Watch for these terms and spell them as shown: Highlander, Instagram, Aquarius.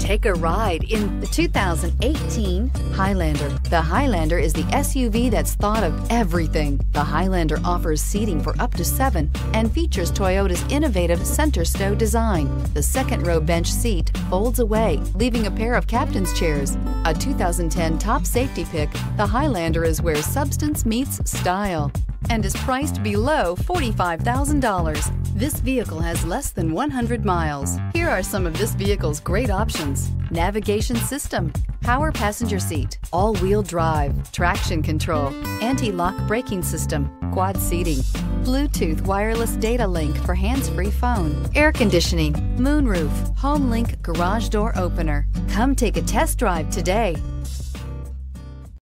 Take a ride in the 2018 Highlander. The Highlander is the SUV that's thought of everything. The Highlander offers seating for up to 7 and features Toyota's innovative center stow design. The second row bench seat folds away, leaving a pair of captain's chairs. A 2010 top safety pick, the Highlander is where substance meets style and is priced below $45,000. This vehicle has less than 100 miles. Here are some of this vehicle's great options: navigation system, power passenger seat, all-wheel drive, traction control, anti-lock braking system, quad seating, Bluetooth wireless data link for hands-free phone, air conditioning, moonroof, HomeLink garage door opener. Come take a test drive today.